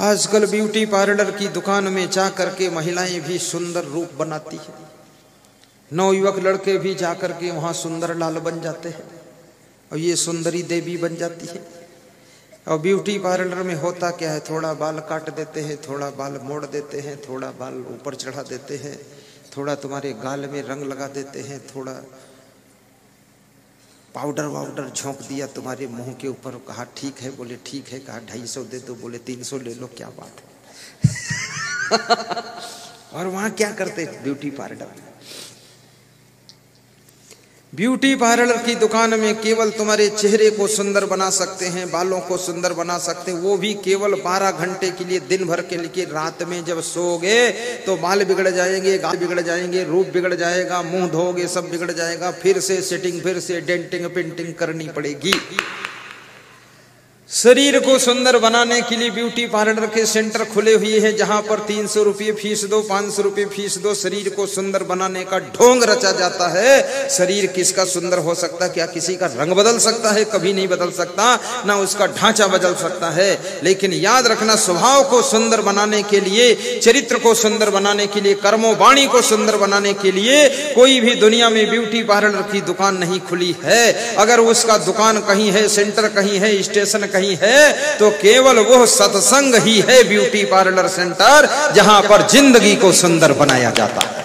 आजकल beauty parlour की दुकान में जा करके महिलाएं भी सुंदर रूप बनाती है। नवयुवक लड़के भी जा करके वहाँ सुंदर लाल बन जाते हैं और ये सुंदरी देवी बन जाती है। और ब्यूटी पार्लर में होता क्या है, थोड़ा बाल काट देते हैं, थोड़ा बाल मोड़ देते हैं, थोड़ा बाल ऊपर चढ़ा देते हैं, थोड़ा तुम्हारे गाल में रंग लगा देते हैं, थोड़ा पाउडर वाउडर झोंक दिया तुम्हारे मुंह के ऊपर, कहा ठीक है, बोले ठीक है, कहा 250 दे दो, बोले 300 ले लो, क्या बात है। और वहां क्या करते ब्यूटी पार्लर। ब्यूटी पार्लर की दुकान में केवल तुम्हारे चेहरे को सुंदर बना सकते हैं, बालों को सुंदर बना सकते हैं, वो भी केवल 12 घंटे के लिए, दिन भर के लिए। रात में जब सोओगे तो बाल बिगड़ जाएंगे, गाल बिगड़ जाएंगे, रूप बिगड़ जाएगा, मुंह धोगे सब बिगड़ जाएगा, फिर से सेटिंग, फिर से डेंटिंग, पेंटिंग करनी पड़ेगी। शरीर को सुंदर बनाने के लिए ब्यूटी पार्लर के सेंटर खुले हुए हैं, जहां पर 300 रुपये फीस दो, 500 रुपये फीस दो, शरीर को सुंदर बनाने का ढोंग रचा जाता है। शरीर किसका सुंदर हो सकता है? क्या किसी का रंग बदल सकता है? कभी नहीं बदल सकता, ना उसका ढांचा बदल सकता है। लेकिन याद रखना, स्वभाव को सुंदर बनाने के लिए, चरित्र को सुंदर बनाने के लिए, कर्मों वाणी को सुंदर बनाने के लिए कोई भी दुनिया में ब्यूटी पार्लर की दुकान नहीं खुली है। अगर उसका दुकान कहीं है, सेंटर कहीं है, स्टेशन है, तो केवल वो सत्संग ही है ब्यूटी पार्लर सेंटर, जहां पर जिंदगी को सुंदर बनाया जाता है।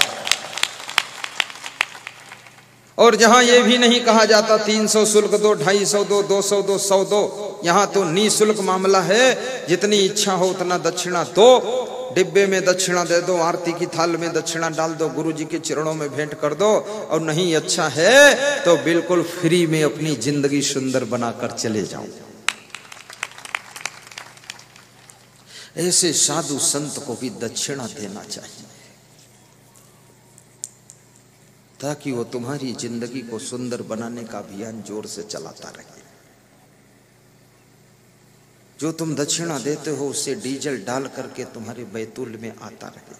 और जहां यह भी नहीं कहा जाता 300 शुल्क दो, 250 दो, 200 दो, 100 दो, यहां तो निःशुल्क मामला है। जितनी इच्छा हो उतना दक्षिणा दो, डिब्बे में दक्षिणा दे दो, आरती की थाल में दक्षिणा डाल दो, गुरु जी के चरणों में भेंट कर दो। और नहीं अच्छा है तो बिल्कुल फ्री में अपनी जिंदगी सुंदर बनाकर चले जाओ। ऐसे साधु संत को भी दक्षिणा देना चाहिए, ताकि वो तुम्हारी जिंदगी को सुंदर बनाने का अभियान जोर से चलाता रहे। जो तुम दक्षिणा देते हो उसे डीजल डाल करके तुम्हारे बैतूल में आता रहे।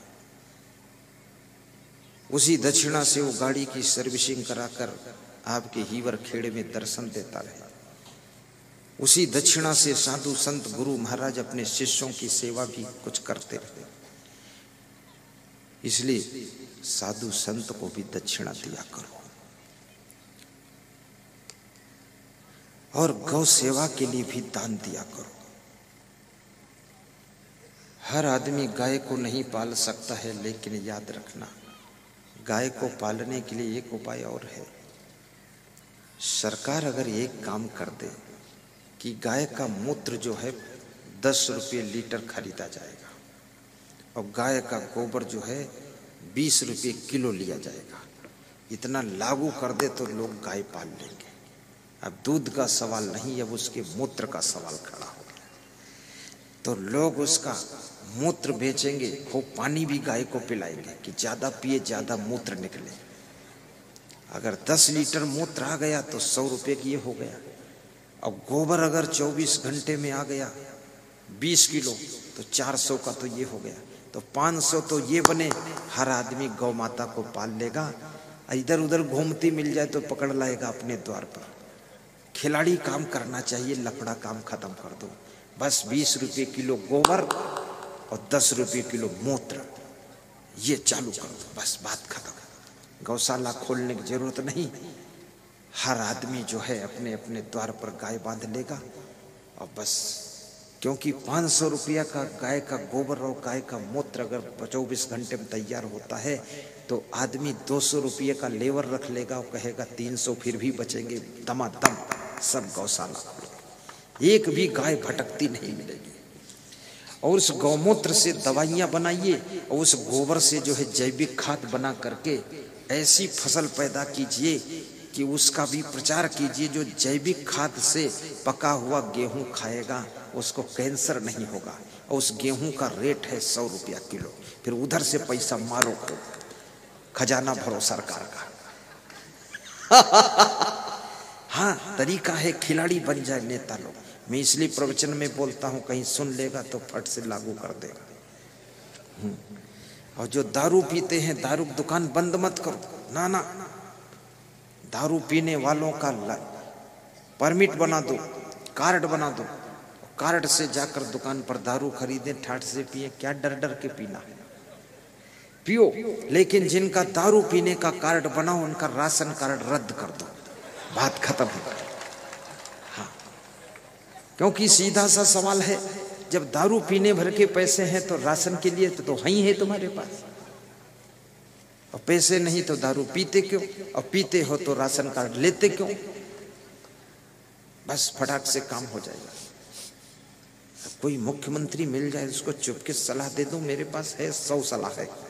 उसी दक्षिणा से वो गाड़ी की सर्विसिंग कराकर आपके हीवर खेड़े में दर्शन देता रहे। उसी दक्षिणा से साधु संत गुरु महाराज अपने शिष्यों की सेवा भी कुछ करते रहे। इसलिए साधु संत को भी दक्षिणा दिया करो। और गौ सेवा के लिए भी दान दिया करो। हर आदमी गाय को नहीं पाल सकता है, लेकिन याद रखना, गाय को पालने के लिए एक उपाय और है। सरकार अगर एक काम कर दे कि गाय का मूत्र जो है 10 रुपये लीटर खरीदा जाएगा और गाय का गोबर जो है 20 रुपये किलो लिया जाएगा, इतना लागू कर दे तो लोग गाय पाल लेंगे। अब दूध का सवाल नहीं, अब उसके मूत्र का सवाल खड़ा हो गया। तो लोग उसका मूत्र बेचेंगे, खूब पानी भी गाय को पिलाएंगे कि ज़्यादा पिए, ज़्यादा मूत्र निकले। अगर 10 लीटर मूत्र आ गया तो 100 रुपये की ये हो गया। अब गोबर अगर 24 घंटे में आ गया 20 किलो तो 400 का तो ये हो गया, तो 500 तो ये बने। हर आदमी गौ माता को पाल लेगा, इधर उधर घूमती मिल जाए तो पकड़ लाएगा अपने द्वार पर। खिलाड़ी काम करना चाहिए, लफड़ा काम खत्म कर दो। बस 20 रुपये किलो गोबर और 10 रुपये किलो मूत्र, ये चालू कर दो, बस बात खत्म। गौशाला खोलने की जरूरत नहीं। हर आदमी जो है अपने अपने द्वार पर गाय बांध लेगा और बस, क्योंकि 500 रुपया का गाय का गोबर और गाय का मूत्र अगर 24 घंटे में तैयार होता है तो आदमी 200 रुपये का लेवर रख लेगा और कहेगा 300, फिर भी बचेंगे। दमादम सब गौशाला खोलेगा, एक भी गाय भटकती नहीं मिलेगी। और उस गौमूत्र से दवाइयाँ बनाइए और उस गोबर से जो है जैविक खाद बना करके ऐसी फसल पैदा कीजिए कि उसका भी प्रचार कीजिए। जो जैविक खाद से पका हुआ गेहूं खाएगा उसको कैंसर नहीं होगा। और उस गेहूं का रेट है 100 रुपया किलो, फिर उधर से पैसा मारो, खजाना भरो सरकार का। हाँ, तरीका है, खिलाड़ी बन जाए नेता लोग। मैं इसलिए प्रवचन में बोलता हूँ, कहीं सुन लेगा तो फट से लागू कर देगा। और जो दारू पीते हैं, दारू की दुकान बंद मत करो, ना ना, दारू पीने वालों का परमिट बना दो, कार्ड बना दो, कार्ड से जाकर दुकान पर दारू खरीदे, ठाठ से पिए, क्या डर डर के पीना है, पियो। लेकिन जिनका दारू पीने का कार्ड बना हो उनका राशन कार्ड रद्द कर दो, बात खत्म है। हाँ, क्योंकि सीधा सा सवाल है, जब दारू पीने भर के पैसे हैं तो राशन के लिए तो ही है तुम्हारे पास, और पैसे नहीं तो दारू पीते क्यों, और पीते हो तो राशन कार्ड लेते क्यों। बस फटाक से काम हो जाएगा। कोई मुख्यमंत्री मिल जाए उसको चुपके सलाह दे दो, मेरे पास है 100 सलाह है।